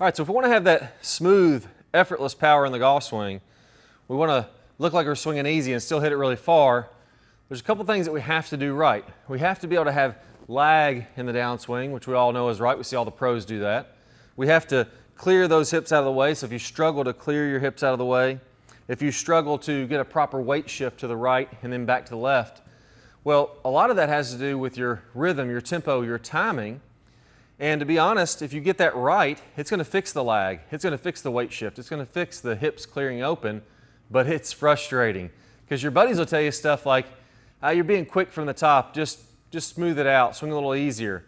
All right, so if we want to have that smooth, effortless power in the golf swing, we want to look like we're swinging easy and still hit it really far, there's a couple things that we have to do right. We have to be able to have lag in the downswing, which we all know is right. We see all the pros do that. We have to clear those hips out of the way, so if you struggle to clear your hips out of the way, if you struggle to get a proper weight shift to the right and then back to the left, well, a lot of that has to do with your rhythm, your tempo, your timing. And to be honest, if you get that right, it's going to fix the lag, it's going to fix the weight shift, it's going to fix the hips clearing open, but it's frustrating because your buddies will tell you stuff like, oh, you're being quick from the top, just smooth it out, swing a little easier.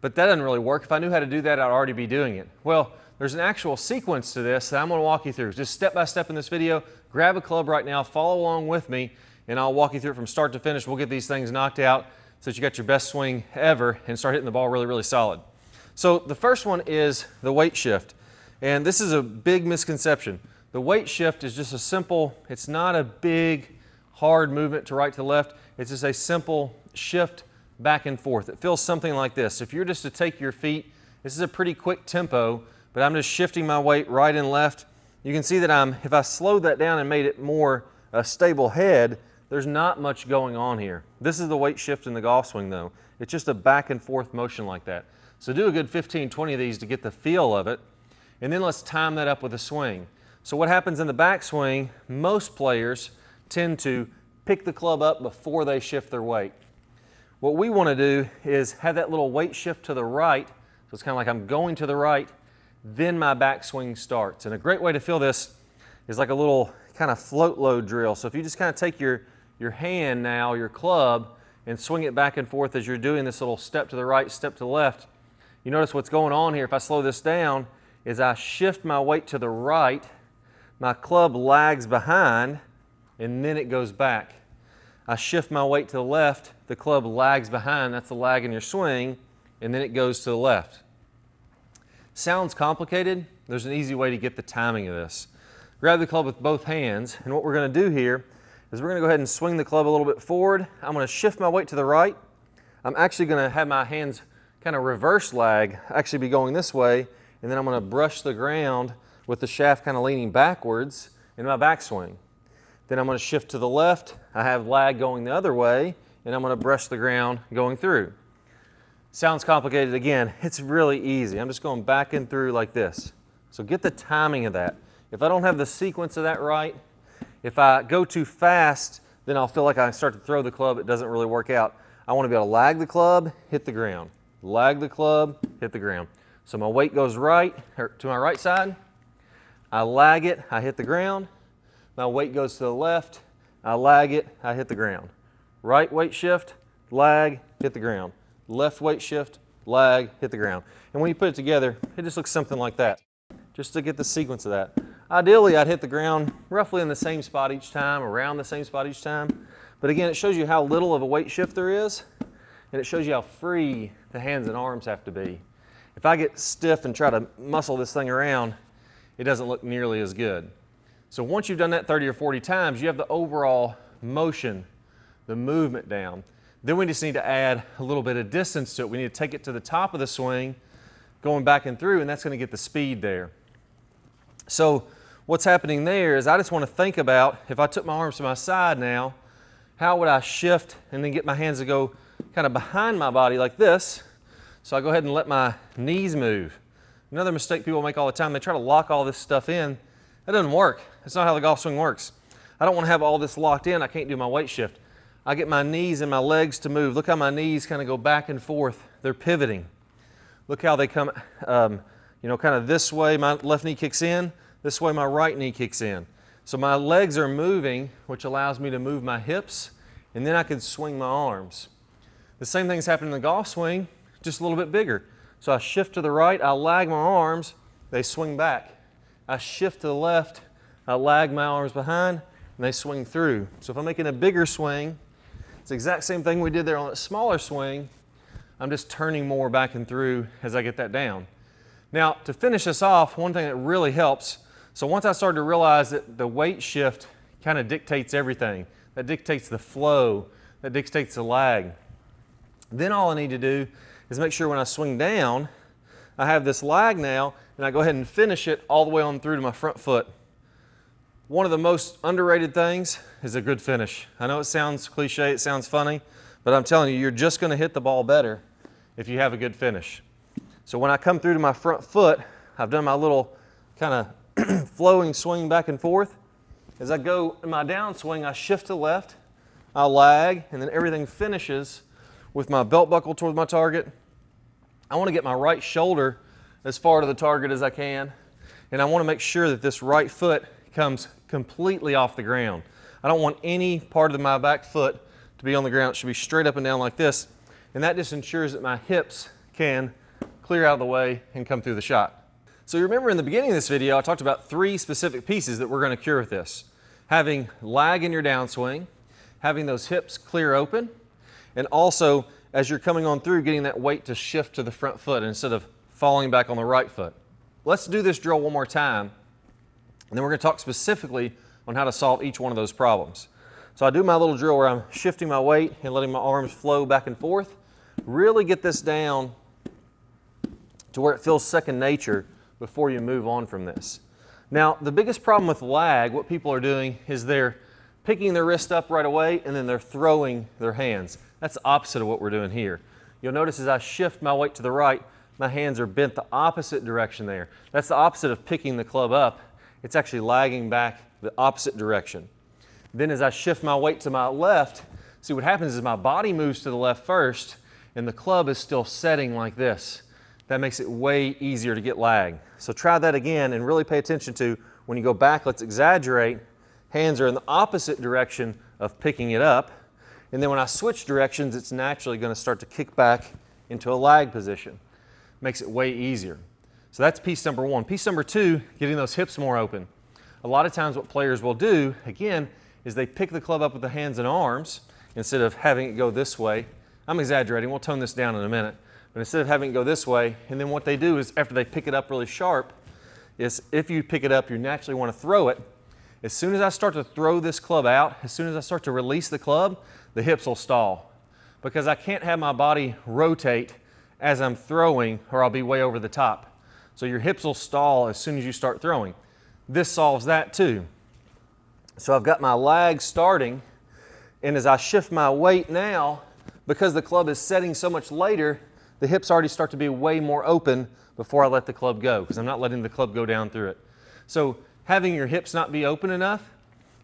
But that doesn't really work. If I knew how to do that, I'd already be doing it. Well, there's an actual sequence to this that I'm going to walk you through. Just step by step in this video, grab a club right now, follow along with me, and I'll walk you through it from start to finish. We'll get these things knocked out so that you got your best swing ever and start hitting the ball really, really solid. So the first one is the weight shift, and this is a big misconception. The weight shift is just a simple, it's not a big, hard movement to right to left. It's just a simple shift back and forth. It feels something like this. If you're just to take your feet, this is a pretty quick tempo, but I'm just shifting my weight right and left. You can see that if I slowed that down and made it more a stable head, there's not much going on here. This is the weight shift in the golf swing though. It's just a back and forth motion like that. So do a good 15, 20 of these to get the feel of it, and then let's time that up with a swing. So what happens in the backswing, most players tend to pick the club up before they shift their weight. What we want to do is have that little weight shift to the right, so it's kind of like I'm going to the right, then my backswing starts. And a great way to feel this is like a little kind of float load drill. So if you just kind of take your hand now, your club, and swing it back and forth as you're doing this little step to the right, step to the left, you notice what's going on here. If I slow this down, is I shift my weight to the right, my club lags behind, and then it goes back. I shift my weight to the left, the club lags behind, that's the lag in your swing, and then it goes to the left. Sounds complicated? There's an easy way to get the timing of this. Grab the club with both hands, and what we're going to do here is we're going to go ahead and swing the club a little bit forward. I'm going to shift my weight to the right. I'm actually going to have my hands kind of reverse lag, actually be going this way, and then I'm going to brush the ground with the shaft kind of leaning backwards in my backswing. Then I'm going to shift to the left, I have lag going the other way, and I'm going to brush the ground going through. Sounds complicated again, it's really easy. I'm just going back and through like this. So get the timing of that. If I don't have the sequence of that right, if I go too fast, then I'll feel like I start to throw the club, it doesn't really work out. I want to be able to lag the club, hit the ground. Lag the club, hit the ground. So my weight goes right, or to my right side, I lag it, I hit the ground. My weight goes to the left, I lag it, I hit the ground. Right weight shift, lag, hit the ground. Left weight shift, lag, hit the ground. And when you put it together, it just looks something like that, just to get the sequence of that. Ideally, I'd hit the ground roughly in the same spot each time, around the same spot each time. But again, it shows you how little of a weight shift there is, and it shows you how free the hands and arms have to be. If I get stiff and try to muscle this thing around, it doesn't look nearly as good. So once you've done that 30 or 40 times, you have the overall motion, the movement down. Then we just need to add a little bit of distance to it. We need to take it to the top of the swing, going back and through, and that's going to get the speed there. So what's happening there is I just want to think about, if I took my arms to my side now, how would I shift and then get my hands to go kind of behind my body like this? So I go ahead and let my knees move. Another mistake people make all the time, they try to lock all this stuff in. That doesn't work. That's not how the golf swing works. I don't want to have all this locked in. I can't do my weight shift. I get my knees and my legs to move. Look how my knees kind of go back and forth. They're pivoting. Look how they come, kind of this way my left knee kicks in, this way my right knee kicks in. So my legs are moving, which allows me to move my hips, and then I can swing my arms. The same thing's happening in the golf swing, just a little bit bigger. So I shift to the right, I lag my arms, they swing back. I shift to the left, I lag my arms behind, and they swing through. So if I'm making a bigger swing, it's the exact same thing we did there on a smaller swing. I'm just turning more back and through as I get that down. Now, to finish this off, one thing that really helps, so once I started to realize that the weight shift kind of dictates everything, that dictates the flow, that dictates the lag, then all I need to do is make sure when I swing down, I have this lag now, and I go ahead and finish it all the way on through to my front foot. One of the most underrated things is a good finish. I know it sounds cliche, it sounds funny, but I'm telling you, you're just going to hit the ball better if you have a good finish. So when I come through to my front foot, I've done my little kind of flowing swing back and forth. As I go in my downswing, I shift to left, I lag, and then everything finishes with my belt buckle towards my target. I want to get my right shoulder as far to the target as I can, and I want to make sure that this right foot comes completely off the ground. I don't want any part of my back foot to be on the ground. It should be straight up and down like this, and that just ensures that my hips can clear out of the way and come through the shot. So you remember in the beginning of this video, I talked about three specific pieces that we're going to cure with this. Having lag in your downswing, having those hips clear open, and also as you're coming on through, getting that weight to shift to the front foot instead of falling back on the right foot. Let's do this drill one more time, and then we're going to talk specifically on how to solve each one of those problems. So I do my little drill where I'm shifting my weight and letting my arms flow back and forth. Really get this down to where it feels second nature before you move on from this. Now, the biggest problem with lag, what people are doing is they're picking their wrist up right away and then they're throwing their hands. That's the opposite of what we're doing here. You'll notice as I shift my weight to the right, my hands are bent the opposite direction there. That's the opposite of picking the club up. It's actually lagging back the opposite direction. Then as I shift my weight to my left, see what happens is my body moves to the left first and the club is still setting like this. That makes it way easier to get lag. So try that again and really pay attention to when you go back, let's exaggerate. Hands are in the opposite direction of picking it up. And then when I switch directions, it's naturally going to start to kick back into a lag position. Makes it way easier. So that's piece number one. Piece number two, getting those hips more open. A lot of times what players will do, again, is they pick the club up with the hands and arms instead of having it go this way. I'm exaggerating. We'll tone this down in a minute. But instead of having it go this way, and then what they do is after they pick it up really sharp, is if you pick it up, you naturally want to throw it. As soon as I start to throw this club out, as soon as I start to release the club, the hips will stall because I can't have my body rotate as I'm throwing or I'll be way over the top. So your hips will stall as soon as you start throwing. This solves that too. So I've got my lag starting, and as I shift my weight now, because the club is setting so much later, the hips already start to be way more open before I let the club go because I'm not letting the club go down through it. So having your hips not be open enough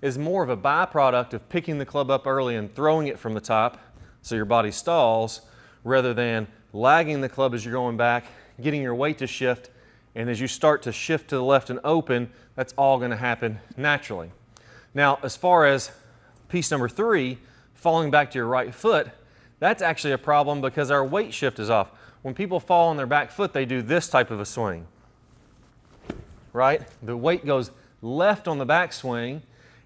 is more of a byproduct of picking the club up early and throwing it from the top so your body stalls rather than lagging the club as you're going back, getting your weight to shift, and as you start to shift to the left and open, that's all going to happen naturally. Now, as far as piece number three, falling back to your right foot, that's actually a problem because our weight shift is off. When people fall on their back foot, they do this type of a swing, right? The weight goes left on the back swing,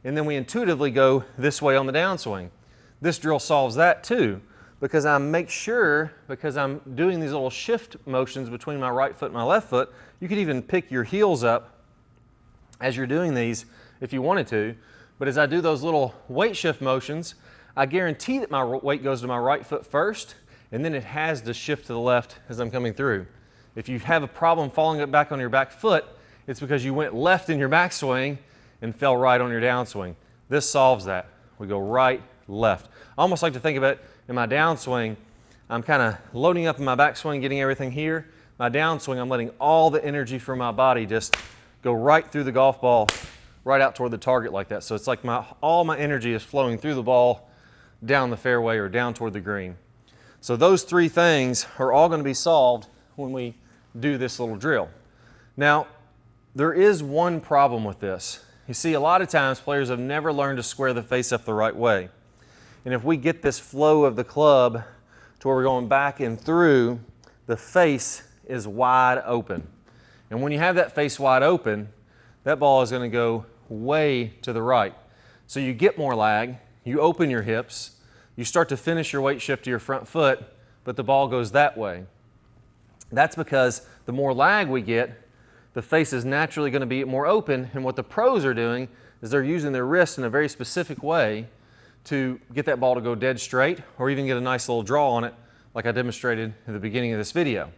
and then we intuitively go this way on the downswing. This drill solves that too, because I make sure, because I'm doing these little shift motions between my right foot and my left foot, you could even pick your heels up as you're doing these if you wanted to. But as I do those little weight shift motions, I guarantee that my weight goes to my right foot first, and then it has to shift to the left as I'm coming through. If you have a problem falling back on your back foot, it's because you went left in your backswing and fell right on your downswing. This solves that. We go right, left. I almost like to think about it in my downswing, I'm kind of loading up in my backswing, getting everything here. My downswing, I'm letting all the energy from my body just go right through the golf ball, right out toward the target like that. So it's like all my energy is flowing through the ball, down the fairway or down toward the green. So those three things are all going to be solved when we do this little drill. Now, there is one problem with this. You see, a lot of times players have never learned to square the face up the right way. And if we get this flow of the club to where we're going back and through, the face is wide open. And when you have that face wide open, that ball is going to go way to the right. So you get more lag, you open your hips, you start to finish your weight shift to your front foot, but the ball goes that way. That's because the more lag we get, the face is naturally going to be more open, and what the pros are doing is they're using their wrists in a very specific way to get that ball to go dead straight or even get a nice little draw on it like I demonstrated in the beginning of this video.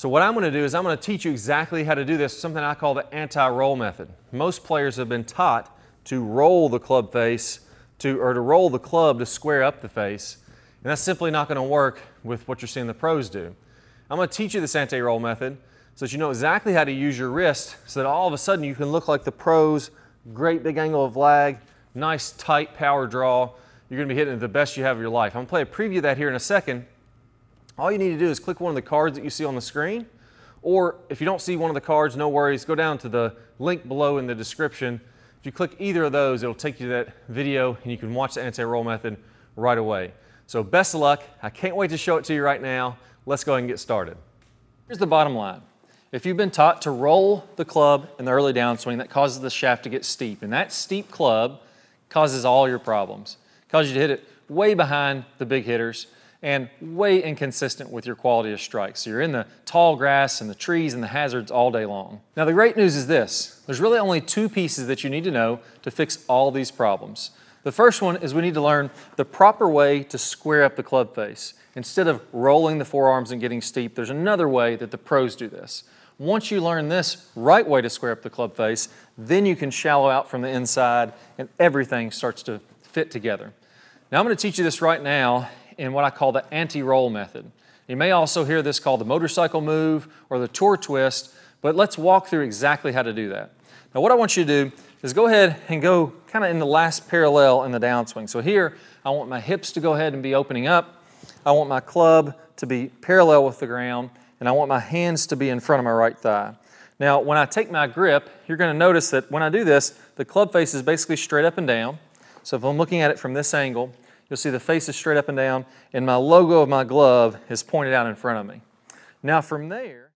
So what I'm going to do is I'm going to teach you exactly how to do this, something I call the anti-roll method. Most players have been taught to roll the club face or to roll the club to square up the face, and that's simply not going to work with what you're seeing the pros do. I'm going to teach you this anti-roll method so that you know exactly how to use your wrist so that all of a sudden you can look like the pros, great big angle of lag, nice tight power draw. You're going to be hitting the best you have of your life. I'm going to play a preview of that here in a second. All you need to do is click one of the cards that you see on the screen, or if you don't see one of the cards, no worries, go down to the link below in the description. If you click either of those, it'll take you to that video and you can watch the anti-roll method right away. So best of luck. I can't wait to show it to you right now. Let's go ahead and get started. Here's the bottom line. If you've been taught to roll the club in the early downswing, that causes the shaft to get steep, and that steep club causes all your problems. It causes you to hit it way behind the big hitters, and way inconsistent with your quality of strike. So you're in the tall grass and the trees and the hazards all day long. Now the great news is this, there's really only two pieces that you need to know to fix all these problems. The first one is we need to learn the proper way to square up the club face. Instead of rolling the forearms and getting steep, there's another way that the pros do this. Once you learn this right way to square up the club face, then you can shallow out from the inside and everything starts to fit together. Now I'm going to teach you this right now in what I call the anti-roll method. You may also hear this called the motorcycle move or the tour twist, but let's walk through exactly how to do that. Now what I want you to do is go ahead and go kind of in the last parallel in the downswing. So here, I want my hips to go ahead and be opening up. I want my club to be parallel with the ground, and I want my hands to be in front of my right thigh. Now when I take my grip, you're going to notice that when I do this, the club face is basically straight up and down. So if I'm looking at it from this angle, you'll see the face is straight up and down, and my logo of my glove is pointed out in front of me. Now from there,